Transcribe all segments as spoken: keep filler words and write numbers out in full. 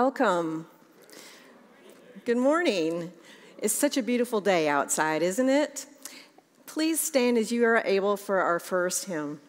Welcome. Good morning. It's such a beautiful day outside, isn't it? Please stand as you are able for our first hymn.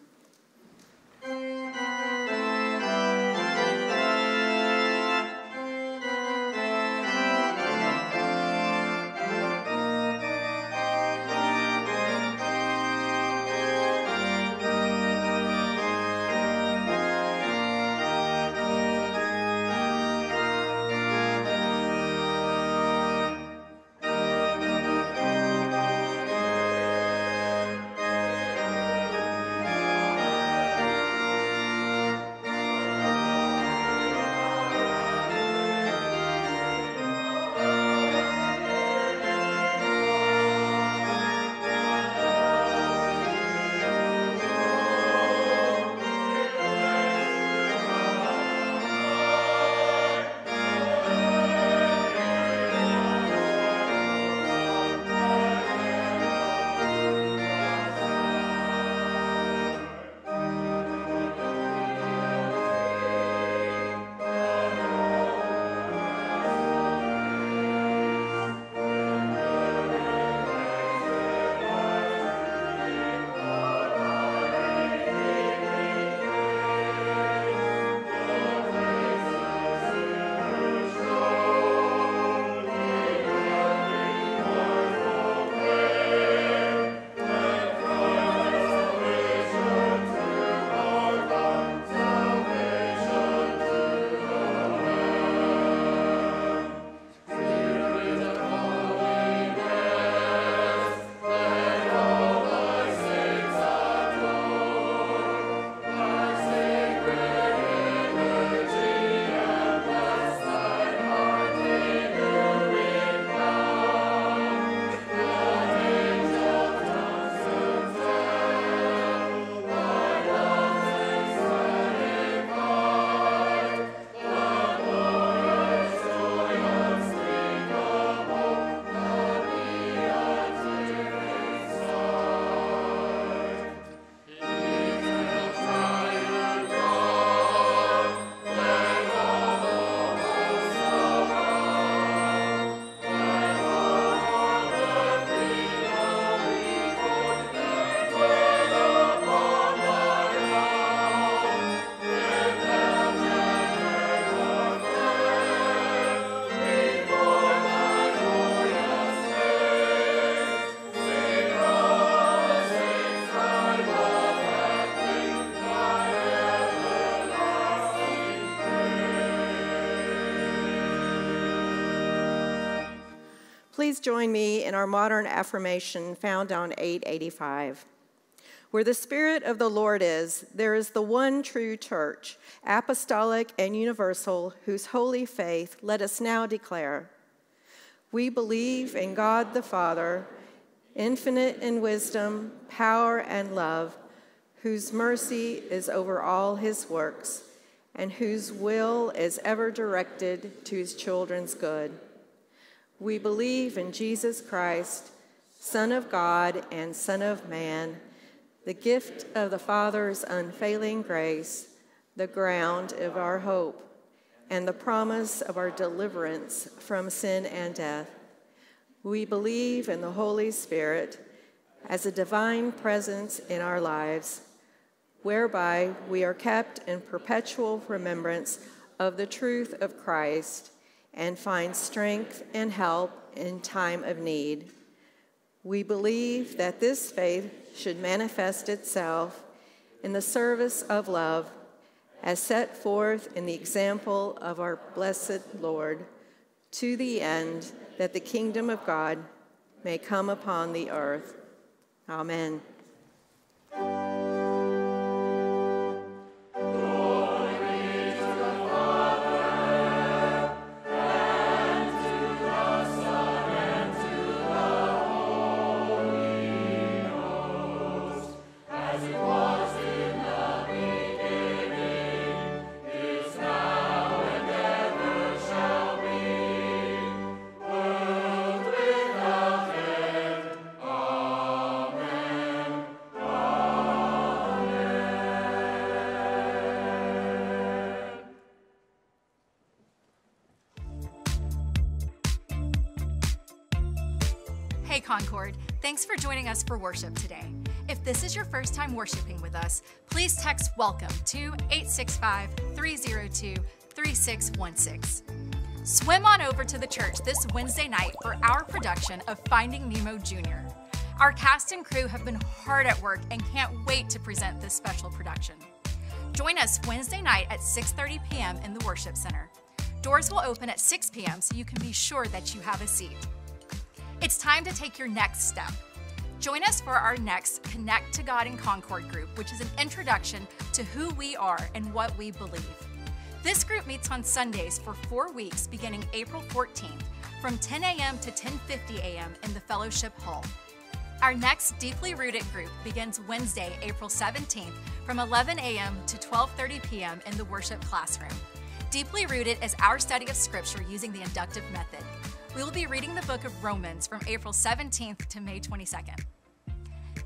Please join me in our modern affirmation found on eight eighty-five. Where the Spirit of the Lord is, there is the one true church, apostolic and universal, whose holy faith let us now declare. We believe in God the Father, infinite in wisdom, power, and love, whose mercy is over all his works, and whose will is ever directed to his children's good. We believe in Jesus Christ, Son of God and Son of Man, the gift of the Father's unfailing grace, the ground of our hope, and the promise of our deliverance from sin and death. We believe in the Holy Spirit as a divine presence in our lives, whereby we are kept in perpetual remembrance of the truth of Christ, and find strength and help in time of need. We believe that this faith should manifest itself in the service of love as set forth in the example of our blessed Lord, to the end that the kingdom of God may come upon the earth. Amen. Hey Concord, thanks for joining us for worship today. If this is your first time worshiping with us, please text WELCOME to eight six five, three zero two, three six one six. Swim on over to the church this Wednesday night for our production of Finding Nemo Junior Our cast and crew have been hard at work and can't wait to present this special production. Join us Wednesday night at six thirty p m in the Worship Center. Doors will open at six p m so you can be sure that you have a seat. It's time to take your next step. Join us for our next Connect to God in Concord group, which is an introduction to who we are and what we believe. This group meets on Sundays for four weeks beginning April fourteenth from ten a m to ten fifty a m in the Fellowship Hall. Our next Deeply Rooted group begins Wednesday, April seventeenth from eleven a m to twelve thirty p m in the worship classroom. Deeply Rooted is our study of Scripture using the inductive method. We will be reading the book of Romans from April seventeenth to May twenty-second.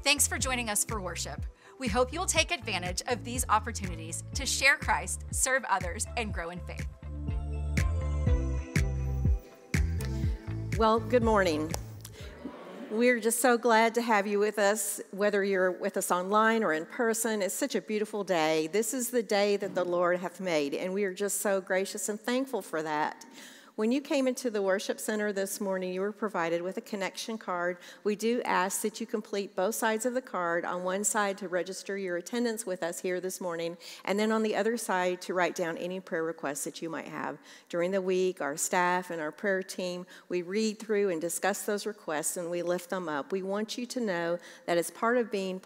Thanks for joining us for worship. We hope you'll take advantage of these opportunities to share Christ, serve others, and grow in faith. Well, good morning. We're just so glad to have you with us, whether you're with us online or in person. It's such a beautiful day. This is the day that the Lord hath made, and we are just so gracious and thankful for that. When you came into the worship center this morning, you were provided with a connection card. We do ask that you complete both sides of the card, on one side to register your attendance with us here this morning, and then on the other side to write down any prayer requests that you might have. During the week, our staff and our prayer team, we read through and discuss those requests and we lift them up. We want you to know that as part of being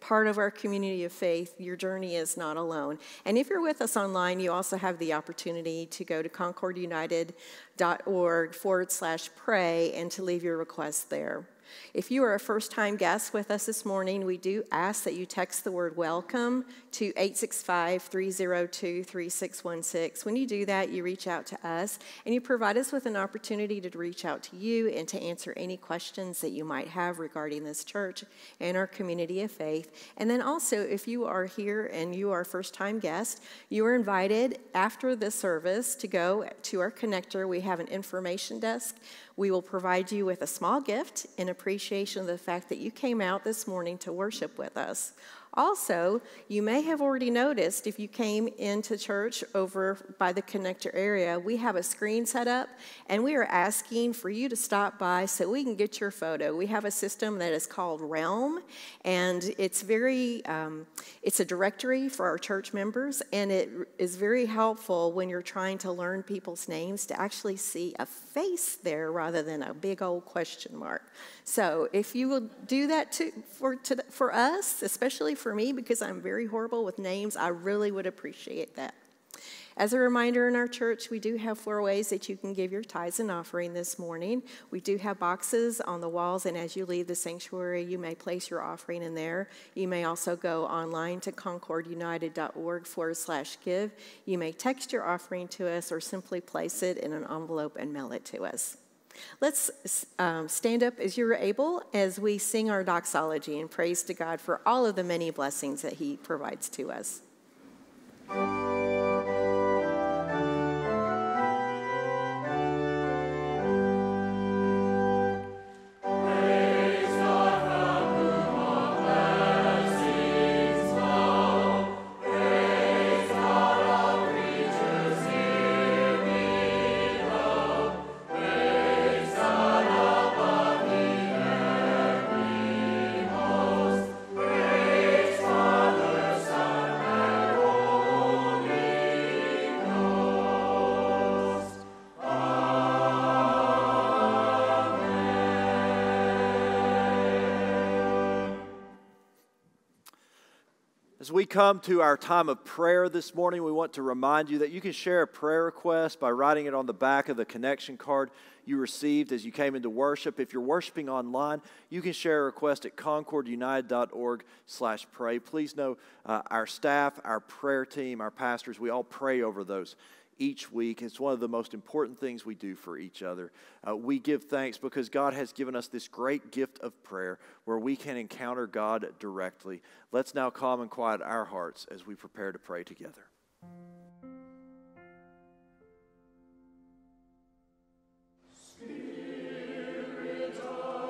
part of our community of faith, your journey is not alone. And if you're with us online, you also have the opportunity to go to concordunited.org forward slash pray and to leave your request there. If you are a first-time guest with us this morning, we do ask that you text the word WELCOME to eight six five, three zero two, three six one six. When you do that, you reach out to us, and you provide us with an opportunity to reach out to you and to answer any questions that you might have regarding this church and our community of faith. And then also, if you are here and you are a first-time guest, you are invited after this service to go to our connector. We have an information desk. We will provide you with a small gift in appreciation of the fact that you came out this morning to worship with us. Also, you may have already noticed if you came into church over by the connector area, we have a screen set up, and we are asking for you to stop by so we can get your photo. We have a system that is called Realm, and it's very, um, it's a directory for our church members, and it is very helpful when you're trying to learn people's names to actually see a face there rather than a big old question mark. So if you will do that too for, to, for us, especially for for me, because I'm very horrible with names, I really would appreciate that. As a reminder, in our church, we do have four ways that you can give your tithes and offering this morning. We do have boxes on the walls, and as you leave the sanctuary, you may place your offering in there. You may also go online to concordunited.org forward slash give. You may text your offering to us or simply place it in an envelope and mail it to us. Let's um, stand up as you're able as we sing our doxology and praise to God for all of the many blessings that he provides to us. As we come to our time of prayer this morning, we want to remind you that you can share a prayer request by writing it on the back of the connection card you received as you came into worship. If you're worshiping online, you can share a request at concordunited.org slash pray. Please know uh, our staff, our prayer team, our pastors, we all pray over those each week. It's one of the most important things we do for each other. Uh, we give thanks because God has given us this great gift of prayer where we can encounter God directly. Let's now calm and quiet our hearts as we prepare to pray together. Spirit of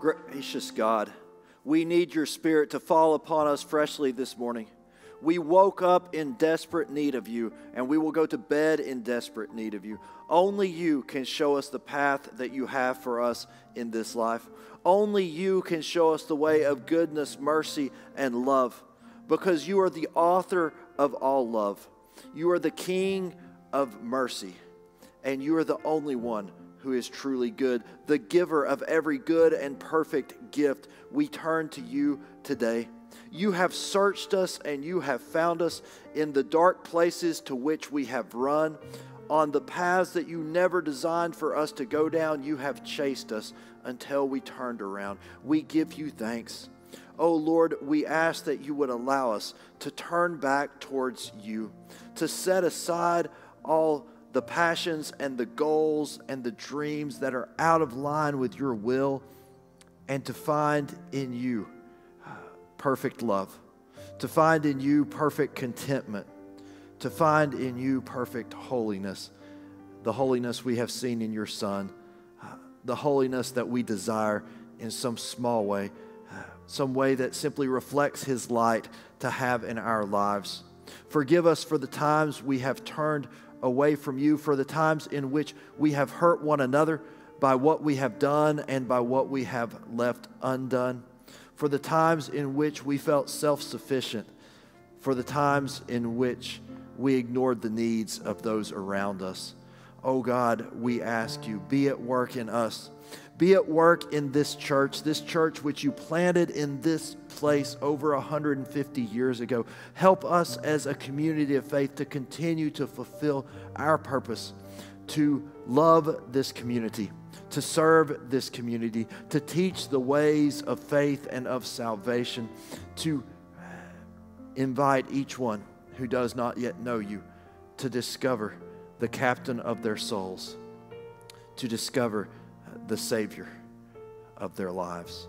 Gracious God, we need your Spirit to fall upon us freshly this morning. We woke up in desperate need of you, and we will go to bed in desperate need of you. Only you can show us the path that you have for us in this life. Only you can show us the way of goodness, mercy, and love, because you are the author of all love. You are the King of mercy, and you are the only one who is truly good, the giver of every good and perfect gift. We turn to you today. You have searched us and you have found us in the dark places to which we have run. On the paths that you never designed for us to go down, you have chased us until we turned around. We give you thanks. Oh Lord, we ask that you would allow us to turn back towards you, to set aside all the passions and the goals and the dreams that are out of line with your will, and to find in you perfect love, to find in you perfect contentment, to find in you perfect holiness, the holiness we have seen in your Son, the holiness that we desire in some small way, some way that simply reflects his light to have in our lives. Forgive us for the times we have turned away from you, for the times in which we have hurt one another by what we have done and by what we have left undone, for the times in which we felt self-sufficient, for the times in which we ignored the needs of those around us. Oh God, we ask you, be at work in us. Be at work in this church, this church which you planted in this place over one hundred fifty years ago. Help us as a community of faith to continue to fulfill our purpose, to love this community, to serve this community, to teach the ways of faith and of salvation, to invite each one who does not yet know you to discover the captain of their souls, to discover the Savior of their lives.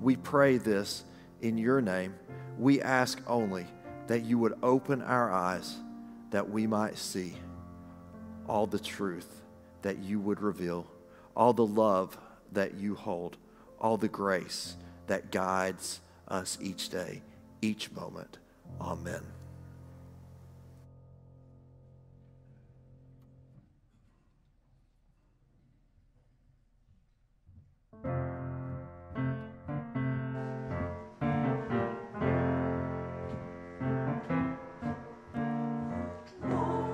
We pray this in your name. We ask only that you would open our eyes that we might see all the truth that you would reveal, all the love that you hold, all the grace that guides us each day, each moment. Amen. Lord,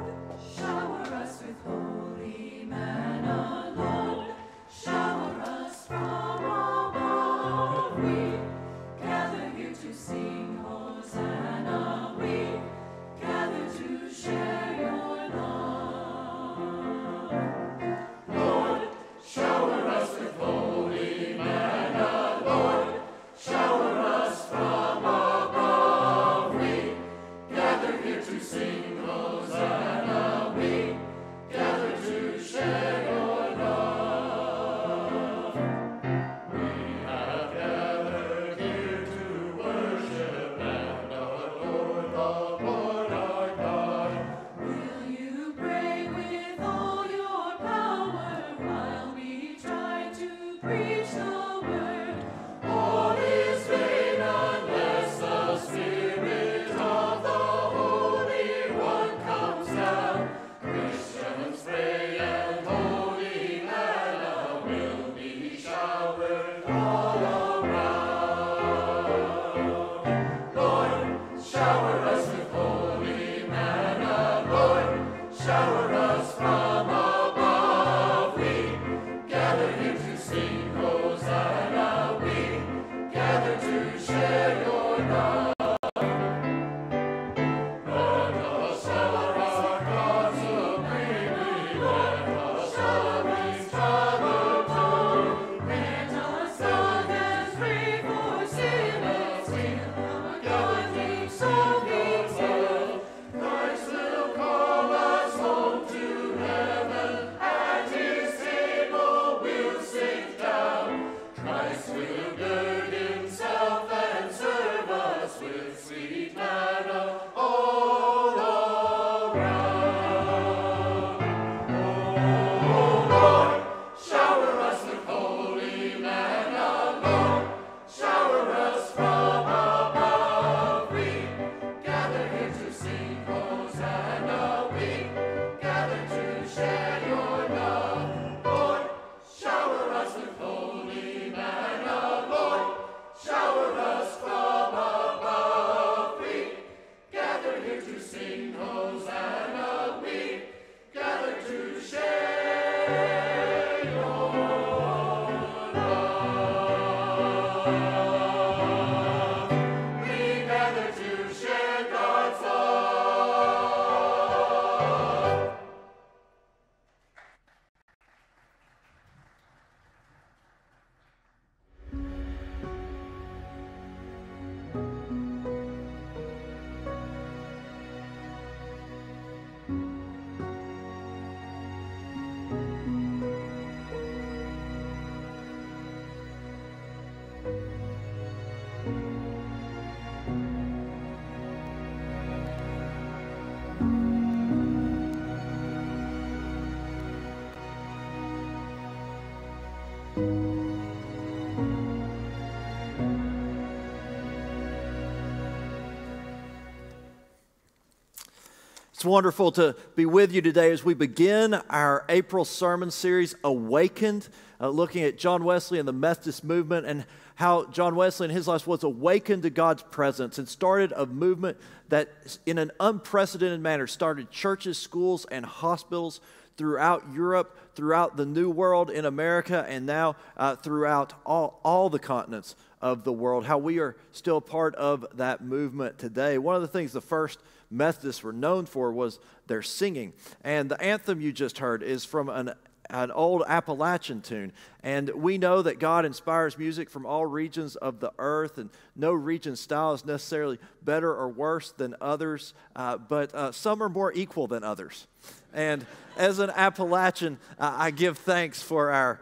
It's wonderful to be with you today as we begin our April sermon series, Awakened, uh, looking at John Wesley and the Methodist movement and how John Wesley in his life was awakened to God's presence and started a movement that in an unprecedented manner started churches, schools, and hospitals throughout Europe, throughout the New World in America, and now uh, throughout all, all the continents of the world, how we are still part of that movement today. One of the things the first Methodists were known for was their singing. And the anthem you just heard is from an, an old Appalachian tune. And we know that God inspires music from all regions of the earth, and no region style is necessarily better or worse than others, uh, but uh, some are more equal than others. And as an Appalachian, uh, I give thanks for our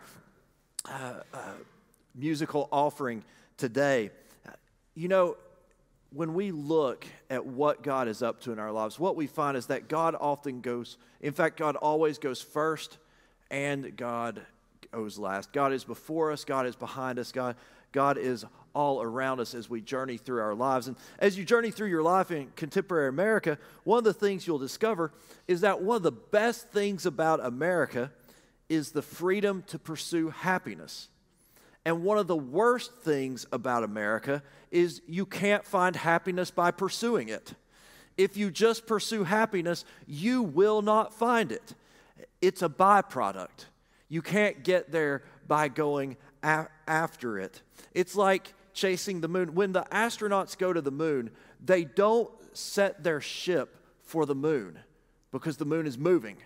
uh, uh, musical offering today. You know, when we look at what God is up to in our lives, what we find is that God often goes, in fact, God always goes first and God goes last. God is before us, God is behind us, God, God is all around us as we journey through our lives. And as you journey through your life in contemporary America, one of the things you'll discover is that one of the best things about America is the freedom to pursue happiness. And one of the worst things about America is you can't find happiness by pursuing it. If you just pursue happiness, you will not find it. It's a byproduct. You can't get there by going a- after it. It's like chasing the moon. When the astronauts go to the moon, they don't set their ship for the moon because the moon is moving.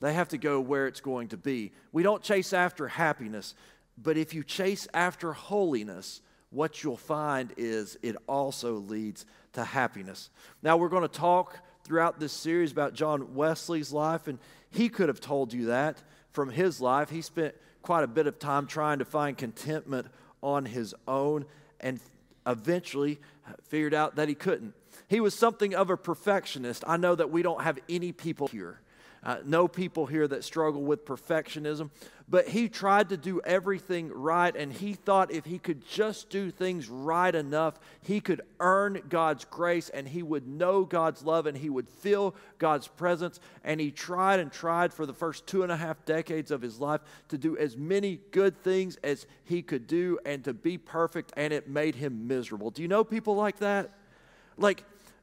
They have to go where it's going to be. We don't chase after happiness. But if you chase after holiness, what you'll find is it also leads to happiness. Now, we're going to talk throughout this series about John Wesley's life, and he could have told you that from his life. He spent quite a bit of time trying to find contentment on his own and eventually figured out that he couldn't. He was something of a perfectionist. I know that we don't have any people here. Uh, no people here that struggle with perfectionism, but he tried to do everything right, and he thought if he could just do things right enough, he could earn God's grace, and he would know God's love, and he would feel God's presence, and he tried and tried for the first two and a half decades of his life to do as many good things as he could do and to be perfect, and it made him miserable. Do you know people like that? Like,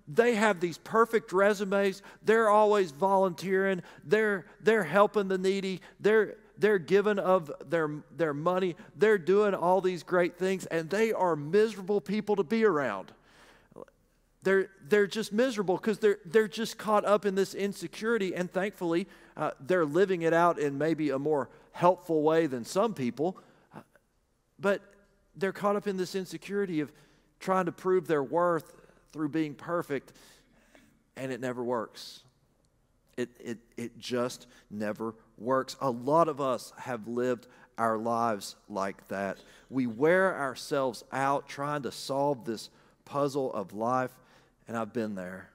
they have these perfect resumes. They're always volunteering. They're, they're helping the needy. They're, they're giving of their, their money. They're doing all these great things, and they are miserable people to be around. They're, they're just miserable because they're, they're just caught up in this insecurity, and thankfully, uh, they're living it out in maybe a more helpful way than some people, but they're caught up in this insecurity of trying to prove their worth through being perfect, and it never works. It, it, it just never works. A lot of us have lived our lives like that. We wear ourselves out trying to solve this puzzle of life, and I've been there.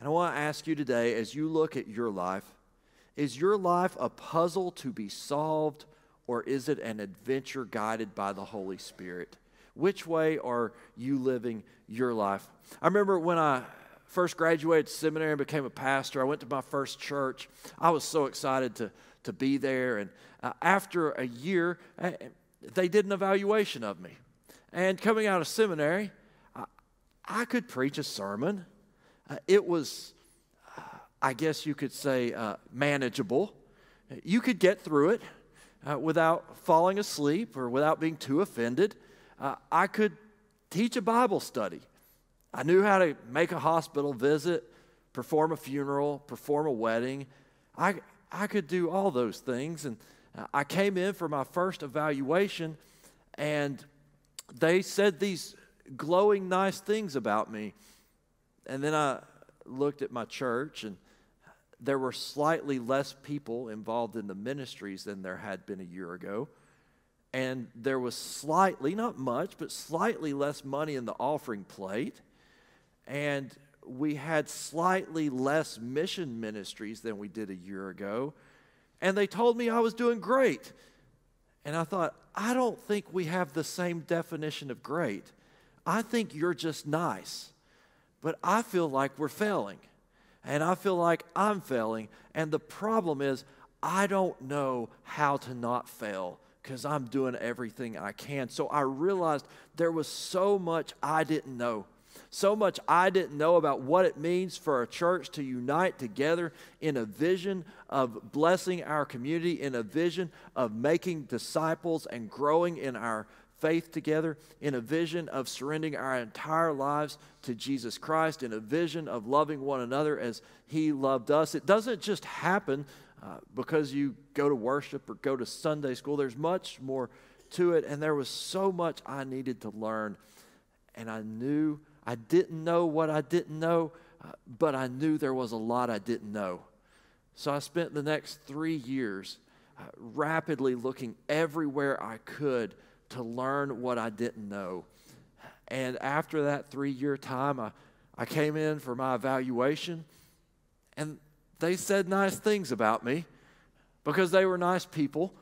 And I want to ask you today, as you look at your life, is your life a puzzle to be solved, or is it an adventure guided by the Holy Spirit? Which way are you living your life? I remember when I first graduated seminary and became a pastor, I went to my first church. I was so excited to, to be there. And uh, after a year, I, they did an evaluation of me. And coming out of seminary, I, I could preach a sermon. Uh, it was, uh, I guess you could say, uh, manageable. You could get through it uh, without falling asleep or without being too offended. Uh, I could teach a Bible study. I knew how to make a hospital visit, perform a funeral, perform a wedding. I, I could do all those things. And uh, I came in for my first evaluation, and they said these glowing, nice things about me. And then I looked at my church, and there were slightly less people involved in the ministries than there had been a year ago. And there was slightly, not much, but slightly less money in the offering plate. And we had slightly less mission ministries than we did a year ago. And they told me I was doing great. And I thought, I don't think we have the same definition of great. I think you're just nice. But I feel like we're failing. And I feel like I'm failing. And the problem is, I don't know how to not fail, because I'm doing everything I can. So I realized there was so much I didn't know. So much I didn't know about what it means for a church to unite together in a vision of blessing our community, in a vision of making disciples and growing in our faith together, in a vision of surrendering our entire lives to Jesus Christ, in a vision of loving one another as He loved us. It doesn't just happen uh, because you go to worship or go to Sunday school. There's much more to it, and there was so much I needed to learn. And I knew I didn't know what I didn't know, uh, but I knew there was a lot I didn't know. So I spent the next three years uh, rapidly looking everywhere I could to learn what I didn't know. And after that three-year time, I, I came in for my evaluation, and they said nice things about me because they were nice people.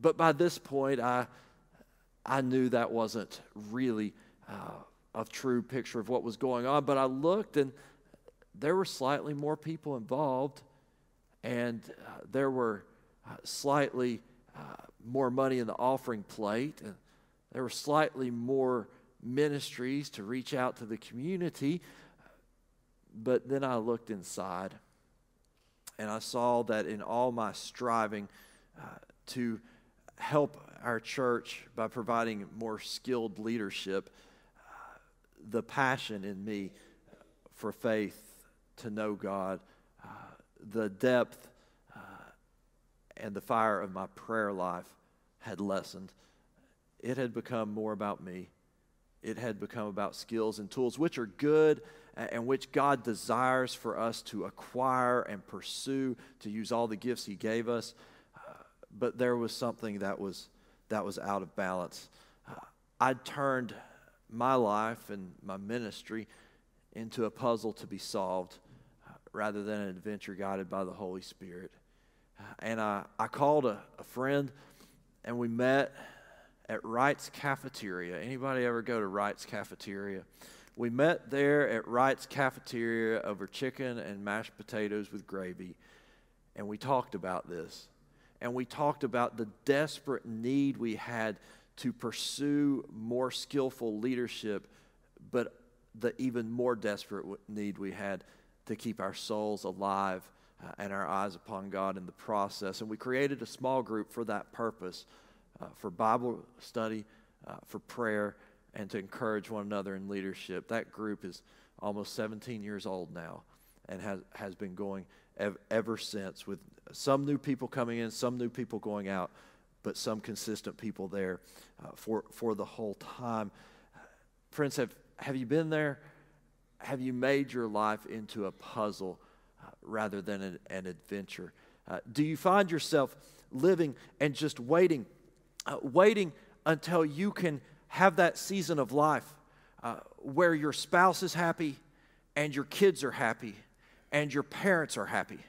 But by this point, I, I knew that wasn't really uh, a true picture of what was going on. But I looked, and there were slightly more people involved, and uh, there were uh, slightly Uh, more money in the offering plate, and there were slightly more ministries to reach out to the community. But then I looked inside, and I saw that in all my striving uh, to help our church by providing more skilled leadership, uh, the passion in me for faith to know God, uh, the depth and the fire of my prayer life had lessened. It had become more about me. It had become about skills and tools, which are good and which God desires for us to acquire and pursue, to use all the gifts He gave us. Uh, but there was something that was, that was out of balance. Uh, I turned my life and my ministry into a puzzle to be solved uh, rather than an adventure guided by the Holy Spirit. And I, I called a, a friend, and we met at Wright's Cafeteria. Anybody ever go to Wright's Cafeteria? We met there at Wright's Cafeteria over chicken and mashed potatoes with gravy, and we talked about this. And we talked about the desperate need we had to pursue more skillful leadership, but the even more desperate need we had to keep our souls alive Uh, and our eyes upon God in the process. And we created a small group for that purpose, uh, for Bible study, uh, for prayer, and to encourage one another in leadership. That group is almost seventeen years old now, and has, has been going ev ever since, with some new people coming in, some new people going out, but some consistent people there uh, for, for the whole time. Friends, have, have you been there? Have you made your life into a puzzle rather than an, an adventure? Uh, do you find yourself living and just waiting, uh, waiting until you can have that season of life uh, where your spouse is happy and your kids are happy and your parents are happy?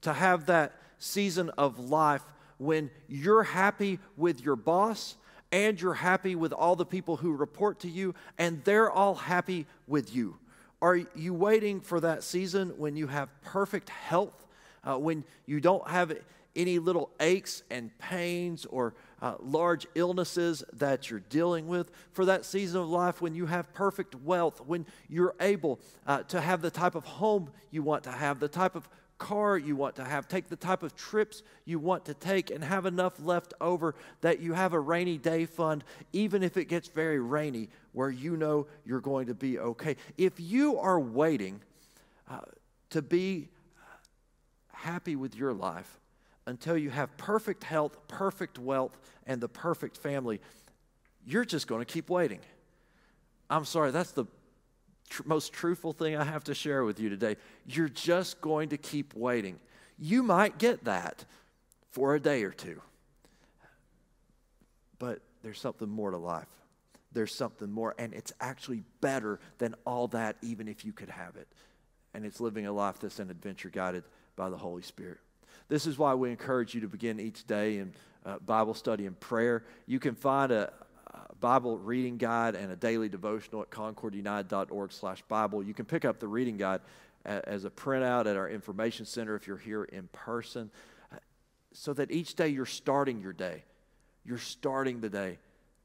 To have that season of life when you're happy with your boss and you're happy with all the people who report to you and they're all happy with you? Are you waiting for that season when you have perfect health, uh, when you don't have any little aches and pains or uh, large illnesses that you're dealing with? For that season of life when you have perfect wealth, when you're able uh, to have the type of home you want to have, the type of car you want to have. Take the type of trips you want to take and have enough left over that you have a rainy day fund, even if it gets very rainy, where you know you're going to be okay. If you are waiting uh, to be happy with your life until you have perfect health, perfect wealth, and the perfect family, you're just going to keep waiting. I'm sorry, that's the tr- most truthful thing I have to share with you today. You're just going to keep waiting. You might get that for a day or two, but there's something more to life. There's something more, and it's actually better than all that, even if you could have it. And it's living a life that's an adventure guided by the Holy Spirit. This is why we encourage you to begin each day in uh, Bible study and prayer. You can find a Bible reading guide and a daily devotional at concord united dot org slash Bible. You can pick up the reading guide as a printout at our information center if you're here in person, so that each day you're starting your day. You're starting the day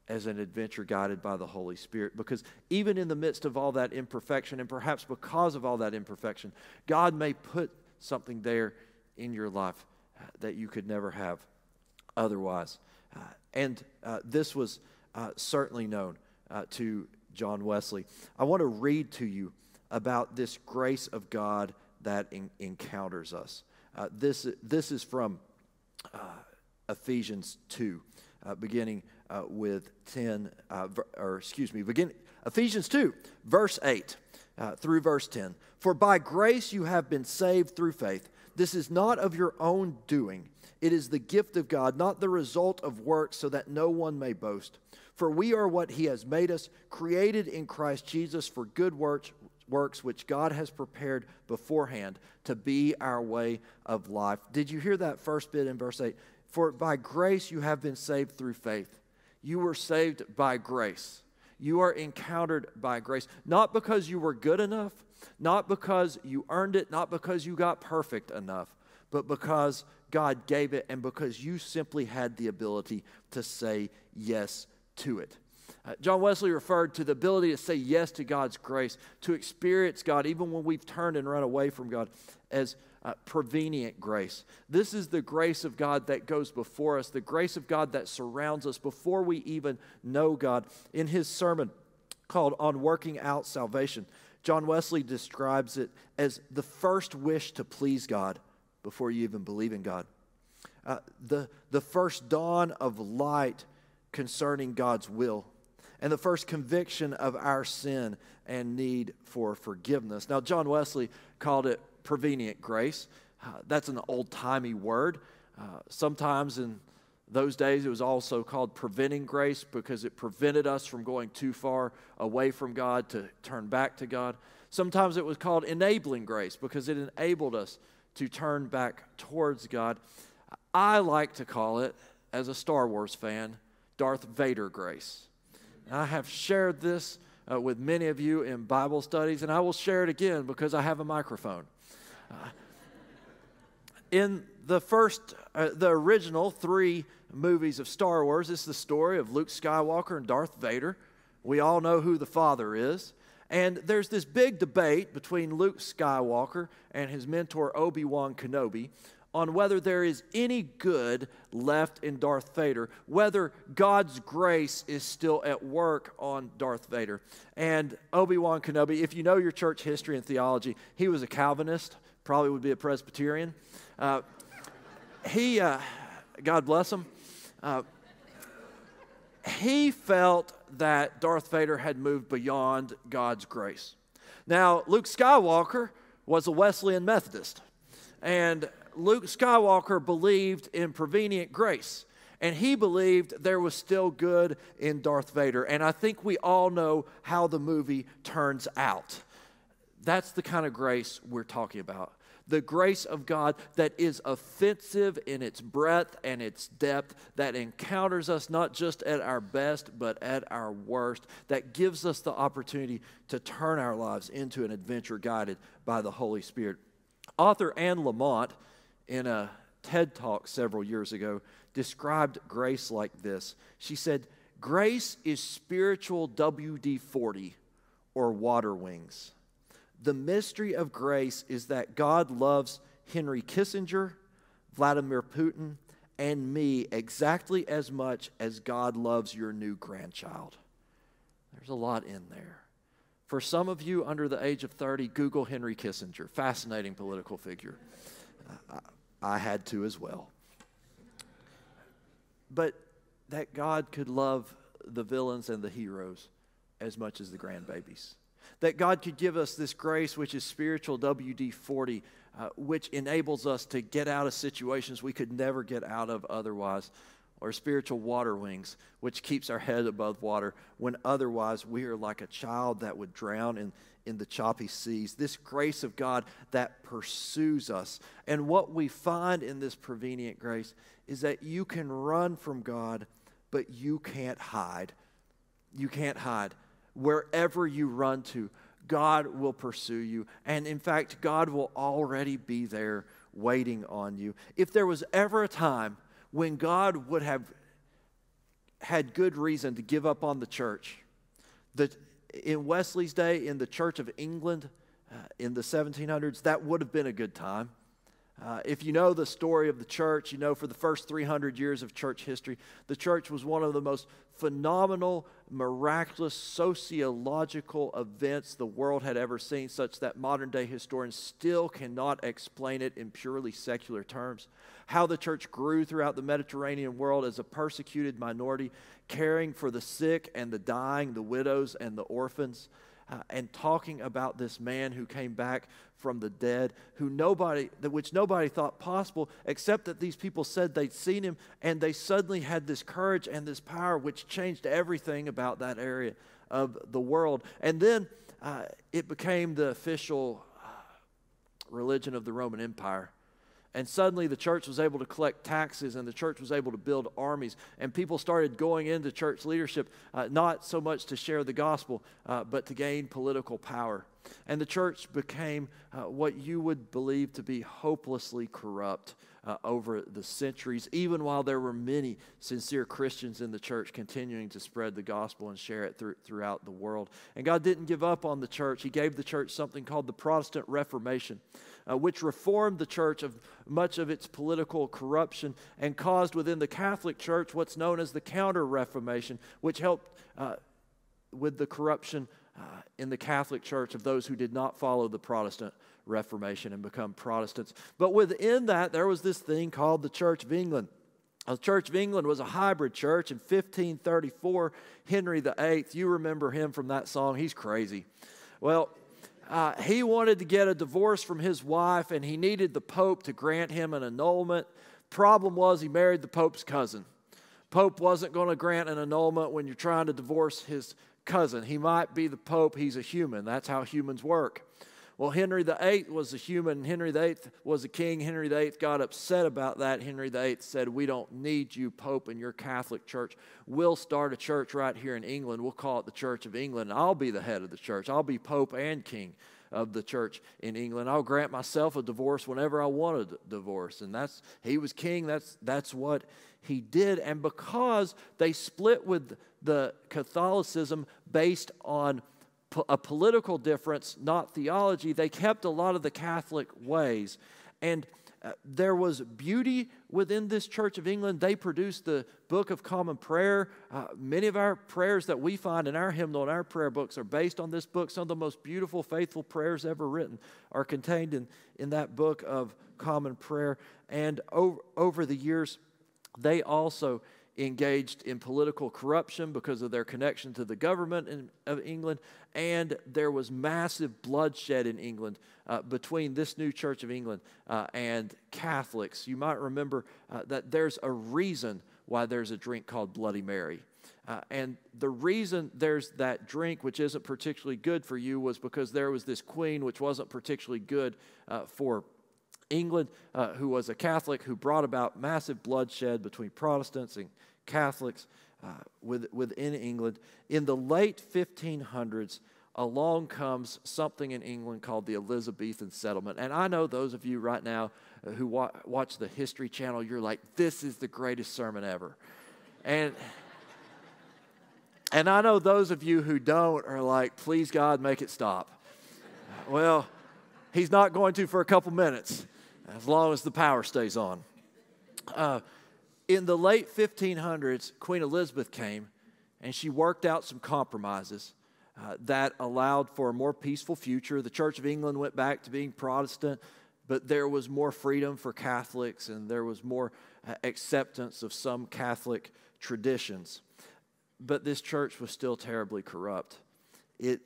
as an adventure guided by the Holy Spirit, because even in the midst of all that imperfection, and perhaps because of all that imperfection, God may put something there in your life that you could never have otherwise. Uh, and uh, this was Uh, certainly known uh, to John Wesley. I want to read to you about this grace of God that in, encounters us. Uh, this, this is from uh, Ephesians two, uh, beginning uh, with ten, uh, or excuse me, begin, Ephesians two, verse eight uh, through verse ten. For by grace you have been saved through faith. This is not of your own doing. It is the gift of God, not the result of works, so that no one may boast. For we are what he has made us, created in Christ Jesus for good works, works which God has prepared beforehand to be our way of life. Did you hear that first bit in verse eight? For by grace you have been saved through faith. You were saved by grace. You are encountered by grace, not because you were good enough, not because you earned it, not because you got perfect enough, but because God gave it and because you simply had the ability to say yes to it. Uh, John Wesley referred to the ability to say yes to God's grace, to experience God even when we've turned and run away from God, as uh, prevenient grace. This is the grace of God that goes before us, the grace of God that surrounds us before we even know God. In his sermon called On Working Out Salvation, John Wesley describes it as the first wish to please God before you even believe in God. Uh, the, the first dawn of light concerning God's will, and the first conviction of our sin and need for forgiveness. Now, John Wesley called it prevenient grace. Uh, that's an old-timey word. Uh, sometimes in those days it was also called preventing grace, because it prevented us from going too far away from God to turn back to God. Sometimes it was called enabling grace, because it enabled us to turn back towards God. I like to call it, as a Star Wars fan, Darth Vader grace. And I have shared this uh, with many of you in Bible studies, and I will share it again because I have a microphone. Uh, in the first, uh, the original three movies of Star Wars, it's the story of Luke Skywalker and Darth Vader. We all know who the father is. And there's this big debate between Luke Skywalker and his mentor Obi-Wan Kenobi on whether there is any good left in Darth Vader, whether God's grace is still at work on Darth Vader. And Obi-Wan Kenobi, if you know your church history and theology, he was a Calvinist, probably would be a Presbyterian. Uh, he, uh, God bless him, uh, he felt that Darth Vader had moved beyond God's grace. Now, Luke Skywalker was a Wesleyan Methodist, and Luke Skywalker believed in prevenient grace, and he believed there was still good in Darth Vader, and I think we all know how the movie turns out. That's the kind of grace we're talking about. The grace of God that is offensive in its breadth and its depth, that encounters us not just at our best, but at our worst, that gives us the opportunity to turn our lives into an adventure guided by the Holy Spirit. Author Anne Lamott, in a TED Talk several years ago, described grace like this. She said, "Grace is spiritual W D forty or water wings. The mystery of grace is that God loves Henry Kissinger, Vladimir Putin, and me exactly as much as God loves your new grandchild. There's a lot in there. For some of you under the age of thirty, Google Henry Kissinger. Fascinating political figure. I, I had to as well. But that God could love the villains and the heroes as much as the grandbabies. That God could give us this grace, which is spiritual W D forty, uh, which enables us to get out of situations we could never get out of otherwise, or spiritual water wings, which keeps our head above water when otherwise we are like a child that would drown in, in the choppy seas. This grace of God that pursues us. And what we find in this prevenient grace is that you can run from God, but you can't hide. You can't hide. Wherever you run to, God will pursue you. And in fact, God will already be there waiting on you. If there was ever a time when God would have had good reason to give up on the church, that in Wesley's day, in the Church of England, uh, in the seventeen hundreds, that would have been a good time. Uh, if you know the story of the church, you know for the first three hundred years of church history, the church was one of the most phenomenal, miraculous, sociological events the world had ever seen, such that modern-day historians still cannot explain it in purely secular terms. How the church grew throughout the Mediterranean world as a persecuted minority, caring for the sick and the dying, the widows and the orphans. Uh, and talking about this man who came back from the dead, who nobody, which nobody thought possible, except that these people said they'd seen him, and they suddenly had this courage and this power, which changed everything about that area of the world. And then uh, it became the official religion of the Roman Empire. And suddenly the church was able to collect taxes, and the church was able to build armies. And people started going into church leadership, uh, not so much to share the gospel, uh, but to gain political power. And the church became uh, what you would believe to be hopelessly corrupt uh, over the centuries, even while there were many sincere Christians in the church continuing to spread the gospel and share it through, throughout the world. And God didn't give up on the church. He gave the church something called the Protestant Reformation, uh, which reformed the church of much of its political corruption and caused within the Catholic Church what's known as the Counter-Reformation, which helped uh, with the corruption Uh, in the Catholic Church of those who did not follow the Protestant Reformation and become Protestants. But within that, there was this thing called the Church of England. The Church of England was a hybrid church. In fifteen thirty-four, Henry the Eighth, you remember him from that song, he's crazy. Well, uh, he wanted to get a divorce from his wife, and he needed the Pope to grant him an annulment. Problem was, he married the Pope's cousin. Pope wasn't going to grant an annulment when you're trying to divorce his cousin. He might be the Pope. He's a human. That's how humans work. Well, Henry the Eighth was a human. Henry the Eighth was a king. Henry the Eighth got upset about that. Henry the Eighth said, we don't need you, Pope, in your Catholic church. We'll start a church right here in England. We'll call it the Church of England. And I'll be the head of the church. I'll be Pope and king of the church in England. I'll grant myself a divorce whenever I want a divorce. And that's, he was king. That's, that's what he did. And because they split with the Catholicism based on po a political difference, not theology, they kept a lot of the Catholic ways. And uh, there was beauty within this Church of England. They produced the Book of Common Prayer. Uh, many of our prayers that we find in our hymnal and our prayer books are based on this book. Some of the most beautiful, faithful prayers ever written are contained in, in that Book of Common Prayer. And over, over the years, they also engaged in political corruption because of their connection to the government in, of England, and there was massive bloodshed in England uh, between this new Church of England uh, and Catholics. You might remember uh, that there's a reason why there's a drink called Bloody Mary. Uh, and the reason there's that drink, which isn't particularly good for you, was because there was this queen, which wasn't particularly good uh, for England, uh, who was a Catholic, who brought about massive bloodshed between Protestants and Catholics uh, with, within England. In the late fifteen hundreds, along comes something in England called the Elizabethan Settlement. And I know those of you right now who wa watch the History Channel, you're like, this is the greatest sermon ever. And, and I know those of you who don't are like, please God, make it stop. Well, he's not going to for a couple minutes. as long as the power stays on. Uh, in the late fifteen hundreds, Queen Elizabeth came, and she worked out some compromises uh, that allowed for a more peaceful future. The Church of England went back to being Protestant, but there was more freedom for Catholics, and there was more uh, acceptance of some Catholic traditions. But this church was still terribly corrupt. It,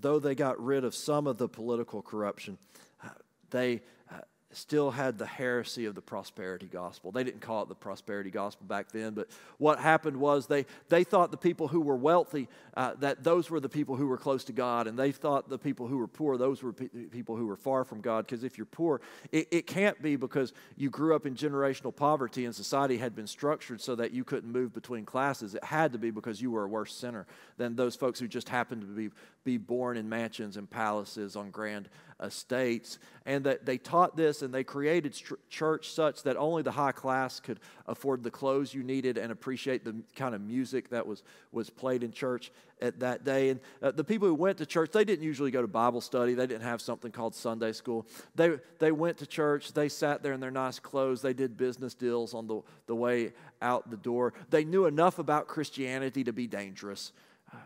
though they got rid of some of the political corruption, uh, they uh, still had the heresy of the prosperity gospel. They didn't call it the prosperity gospel back then, but what happened was they, they thought the people who were wealthy, uh, that those were the people who were close to God, and they thought the people who were poor, those were pe- people who were far from God, because if you're poor, it, it can't be because you grew up in generational poverty and society had been structured so that you couldn't move between classes. It had to be because you were a worse sinner than those folks who just happened to be, be born in mansions and palaces on grand estates, and that they taught this, and they created st- church such that only the high class could afford the clothes you needed and appreciate the kind of music that was was played in church at that day. And uh, the people who went to church, they didn't usually go to Bible study. They didn't have something called Sunday school. They they went to church. They sat there in their nice clothes. They did business deals on the the way out the door. They knew enough about Christianity to be dangerous. Uh,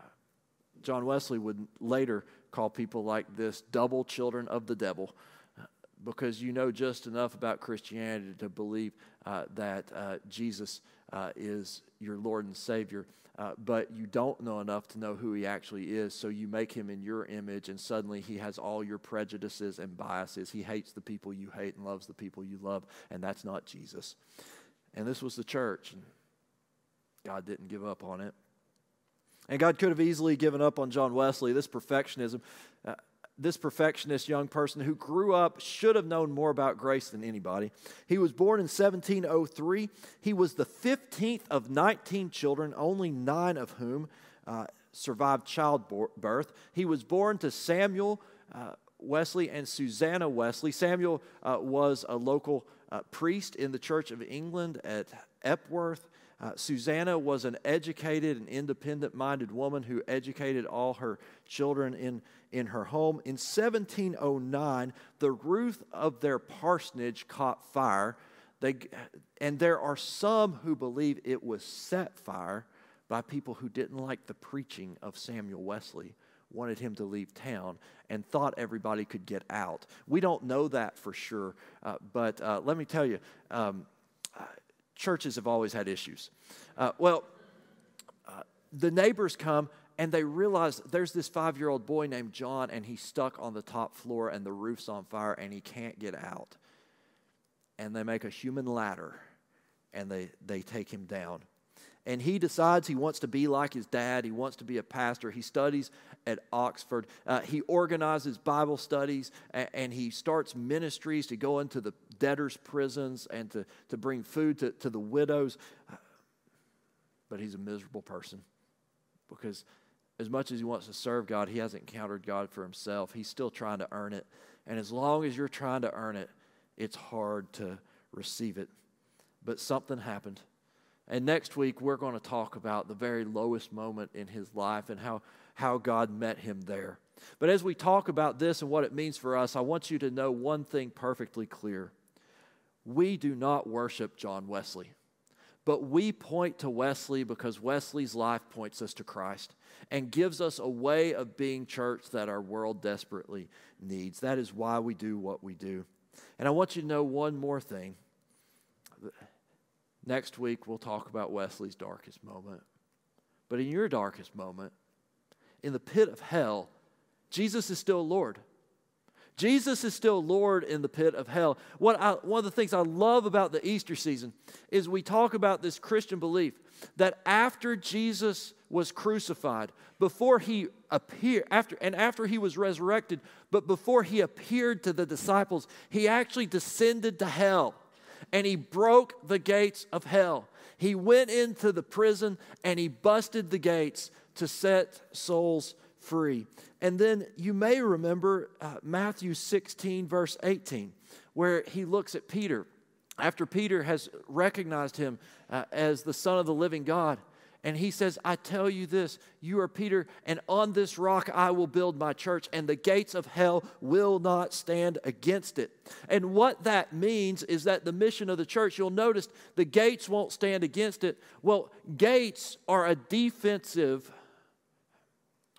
John Wesley would later call people like this double children of the devil, because you know just enough about Christianity to believe uh, that uh, Jesus uh, is your Lord and Savior, uh, but you don't know enough to know who he actually is, so you make him in your image, and suddenly he has all your prejudices and biases. He hates the people you hate and loves the people you love, and that's not Jesus. And this was the church, and God didn't give up on it. And God could have easily given up on John Wesley, this perfectionism, uh, this perfectionist young person who grew up, should have known more about grace than anybody. He was born in seventeen oh three. He was the fifteenth of nineteen children, only nine of whom uh, survived childbirth. He was born to Samuel uh, Wesley and Susanna Wesley. Samuel uh, was a local uh, priest in the Church of England at Epworth. Uh, Susanna was an educated and independent-minded woman who educated all her children in, in her home. In seventeen oh nine, the roof of their parsonage caught fire, they, and there are some who believe it was set fire by people who didn't like the preaching of Samuel Wesley, wanted him to leave town, and thought everybody could get out. We don't know that for sure, uh, but uh, let me tell you, um, I, churches have always had issues. Uh, well, uh, the neighbors come, and they realize there's this five-year-old boy named John, and he's stuck on the top floor, and the roof's on fire, and he can't get out. And they make a human ladder, and they, they take him down. And he decides he wants to be like his dad. He wants to be a pastor. He studies at Oxford. Uh, he organizes Bible studies, and, and he starts ministries to go into the debtors' prisons and to, to bring food to, to the widows. But he's a miserable person, because as much as he wants to serve God, he hasn't encountered God for himself. He's still trying to earn it. And as long as you're trying to earn it, it's hard to receive it. But something happened. And next week, we're going to talk about the very lowest moment in his life and how, how God met him there. But as we talk about this and what it means for us, I want you to know one thing perfectly clear. We do not worship John Wesley, but we point to Wesley because Wesley's life points us to Christ and gives us a way of being church that our world desperately needs. That is why we do what we do. And I want you to know one more thing. Next week, we'll talk about Wesley's darkest moment. But in your darkest moment, in the pit of hell, Jesus is still Lord. Jesus is still Lord in the pit of hell. What I, one of the things I love about the Easter season is we talk about this Christian belief that after Jesus was crucified, before he appeared, after and after he was resurrected, but before he appeared to the disciples, he actually descended to hell. And he broke the gates of hell. He went into the prison and he busted the gates to set souls free. And then you may remember uh, Matthew sixteen, verse eighteen, where he looks at Peter after Peter has recognized him uh, as the Son of the living God. And he says, I tell you this, you are Peter, and on this rock I will build my church, and the gates of hell will not stand against it. And what that means is that the mission of the church, you'll notice the gates won't stand against it. Well, gates are a defensive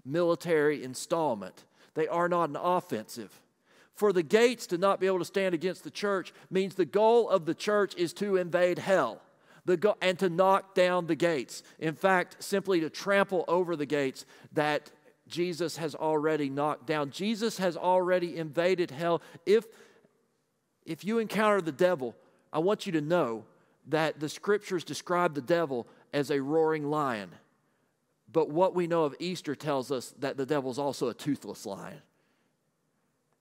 military installment. They are not an offensive. For the gates to not be able to stand against the church means the goal of the church is to invade hell. The go and to knock down the gates. In fact, simply to trample over the gates that Jesus has already knocked down. Jesus has already invaded hell. If, if you encounter the devil, I want you to know that the scriptures describe the devil as a roaring lion. But what we know of Easter tells us that the devil is also a toothless lion.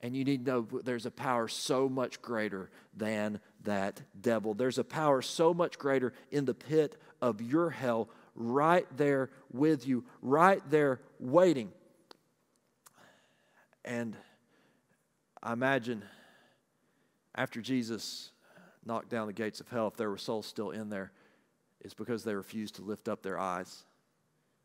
And you need to know there's a power so much greater than that devil. There's a power so much greater in the pit of your hell, right there with you, right there waiting. And I imagine after Jesus knocked down the gates of hell, if there were souls still in there, it's because they refused to lift up their eyes.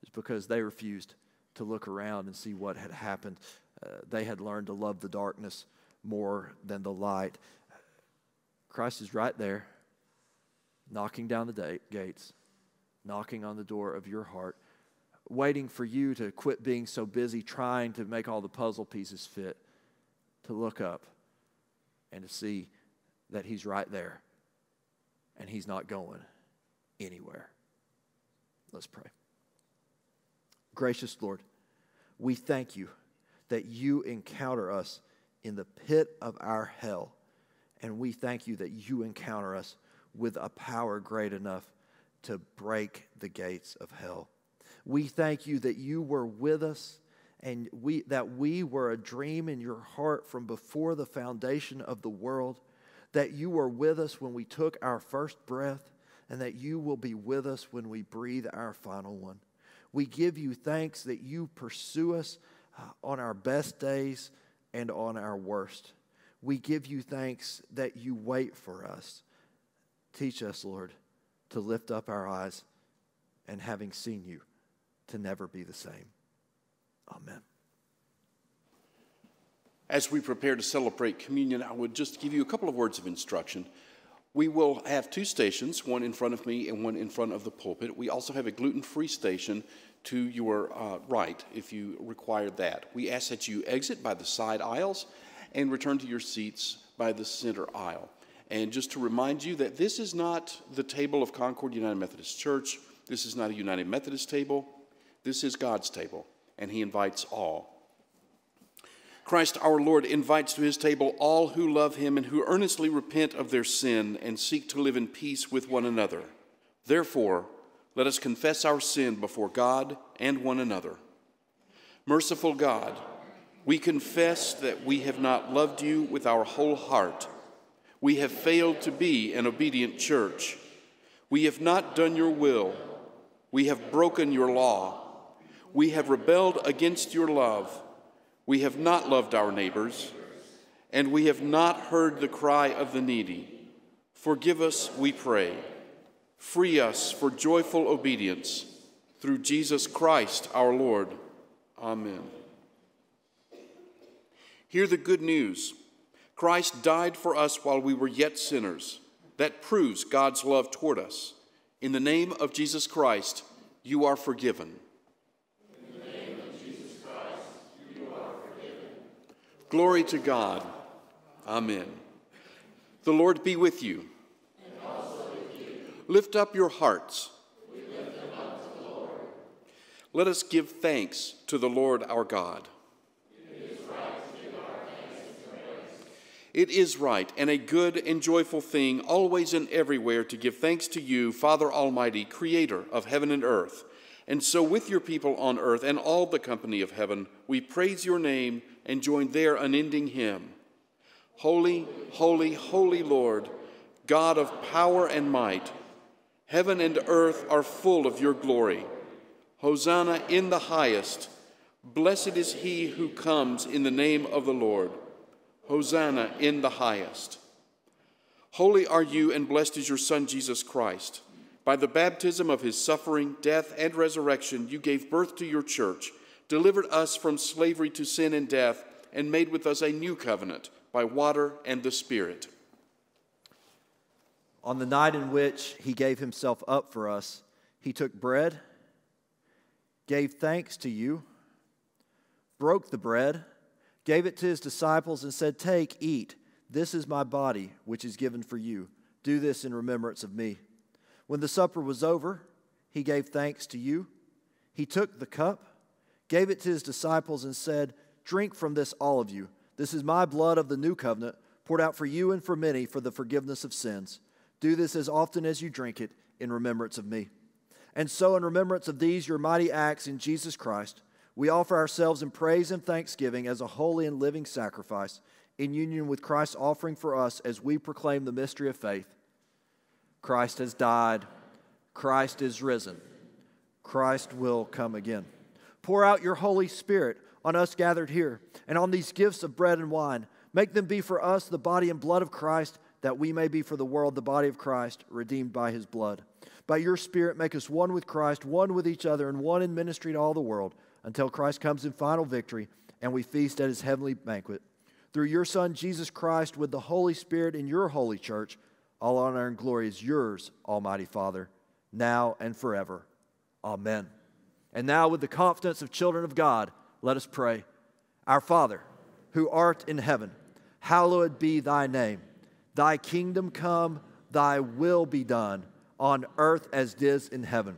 It's because they refused to look around and see what had happened. Uh, they had learned to love the darkness more than the light. Christ is right there, knocking down the da- gates, knocking on the door of your heart, waiting for you to quit being so busy trying to make all the puzzle pieces fit, to look up and to see that he's right there and he's not going anywhere. Let's pray. Gracious Lord, we thank you that you encounter us in the pit of our hell. And we thank you that you encounter us with a power great enough to break the gates of hell. We thank you that you were with us and we, that we were a dream in your heart from before the foundation of the world, that you were with us when we took our first breath, and that you will be with us when we breathe our final one. We give you thanks that you pursue us on our best days and on our worst. We give you thanks that you wait for us. Teach us, Lord, to lift up our eyes and, having seen you, to never be the same. Amen. As we prepare to celebrate communion, I would just give you a couple of words of instruction. We will have two stations, one in front of me and one in front of the pulpit. We also have a gluten-free station to your uh, right if you require that. We ask that you exit by the side aisles and return to your seats by the center aisle. And just to remind you that this is not the table of Concord United Methodist Church. This is not a United Methodist table. This is God's table, and he invites all. Christ our Lord invites to his table all who love him and who earnestly repent of their sin and seek to live in peace with one another. Therefore, let us confess our sin before God and one another. Merciful God, we confess that we have not loved you with our whole heart. We have failed to be an obedient church. We have not done your will. We have broken your law. We have rebelled against your love. We have not loved our neighbors. And we have not heard the cry of the needy. Forgive us, we pray. Free us for joyful obedience. Through Jesus Christ our Lord. Amen. Hear the good news. Christ died for us while we were yet sinners. That proves God's love toward us. In the name of Jesus Christ, you are forgiven. In the name of Jesus Christ, you are forgiven. Glory to God. Amen. The Lord be with you. And also with you. Lift up your hearts. We lift them up to the Lord. Let us give thanks to the Lord our God. It is right and a good and joyful thing always and everywhere to give thanks to you, Father Almighty, creator of heaven and earth. And so with your people on earth and all the company of heaven, we praise your name and join their unending hymn. Holy, holy, holy Lord, God of power and might, heaven and earth are full of your glory. Hosanna in the highest. Blessed is he who comes in the name of the Lord. Hosanna in the highest. Holy are you and blessed is your Son, Jesus Christ. By the baptism of his suffering, death, and resurrection, you gave birth to your church, delivered us from slavery to sin and death, and made with us a new covenant by water and the Spirit. On the night in which he gave himself up for us, he took bread, gave thanks to you, broke the bread, gave it to his disciples, and said, "Take, eat. This is my body, which is given for you. Do this in remembrance of me." When the supper was over, he gave thanks to you. He took the cup, gave it to his disciples, and said, "Drink from this, all of you. This is my blood of the new covenant, poured out for you and for many for the forgiveness of sins. Do this as often as you drink it in remembrance of me." And so in remembrance of these, your mighty acts in Jesus Christ, we offer ourselves in praise and thanksgiving as a holy and living sacrifice in union with Christ's offering for us as we proclaim the mystery of faith. Christ has died. Christ is risen. Christ will come again. Pour out your Holy Spirit on us gathered here and on these gifts of bread and wine. Make them be for us the body and blood of Christ, that we may be for the world the body of Christ, redeemed by his blood. By your Spirit, make us one with Christ, one with each other, and one in ministry to all the world, until Christ comes in final victory and we feast at his heavenly banquet. Through your Son, Jesus Christ, with the Holy Spirit in your holy church, all honor and glory is yours, Almighty Father, now and forever. Amen. And now, with the confidence of children of God, let us pray. Our Father, who art in heaven, hallowed be thy name. Thy kingdom come, thy will be done, on earth as it is in heaven.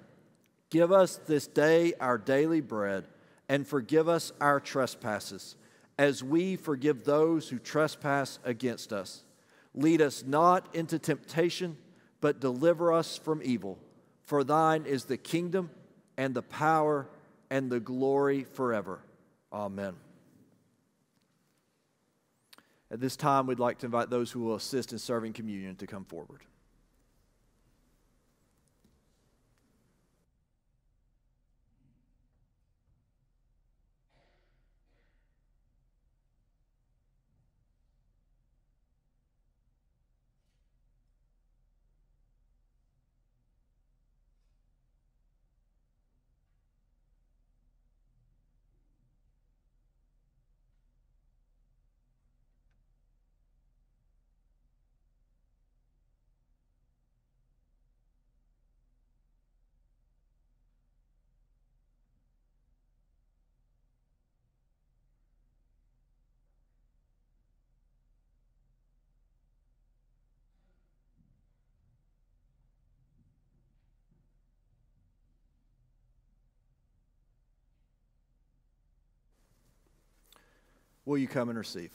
Give us this day our daily bread, and forgive us our trespasses, as we forgive those who trespass against us. Lead us not into temptation, but deliver us from evil. For thine is the kingdom, and the power, and the glory forever. Amen. At this time, we'd like to invite those who will assist in serving communion to come forward. Will you come and receive?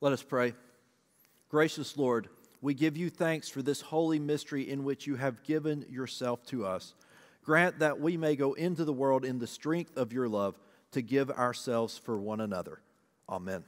Let us pray. Gracious Lord, we give you thanks for this holy mystery in which you have given yourself to us. Grant that we may go into the world in the strength of your love to give ourselves for one another. Amen.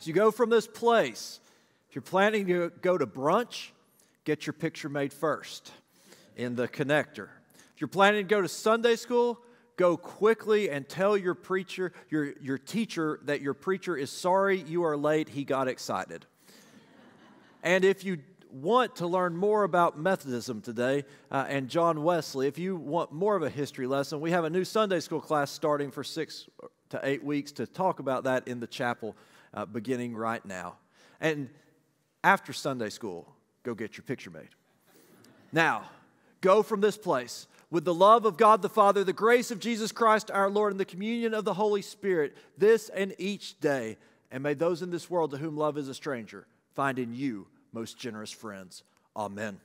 As you go from this place, if you're planning to go to brunch, get your picture made first in the connector. If you're planning to go to Sunday school, go quickly and tell your preacher, your, your teacher that your preacher is sorry you are late. He got excited. And if you want to learn more about Methodism today uh, and John Wesley, if you want more of a history lesson, we have a new Sunday school class starting for six to eight weeks to talk about that in the chapel. Uh, beginning right now. And after Sunday school, go get your picture made. Now, go from this place with the love of God the Father, the grace of Jesus Christ our Lord, and the communion of the Holy Spirit, this and each day. And may those in this world to whom love is a stranger find in you most generous friends. Amen.